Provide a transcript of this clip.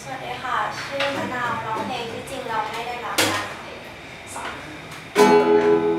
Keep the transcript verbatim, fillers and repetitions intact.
สวัสดีค่ะชื่อมะนาวร้องเพลงที่จริงเราไม่ได้รักกัน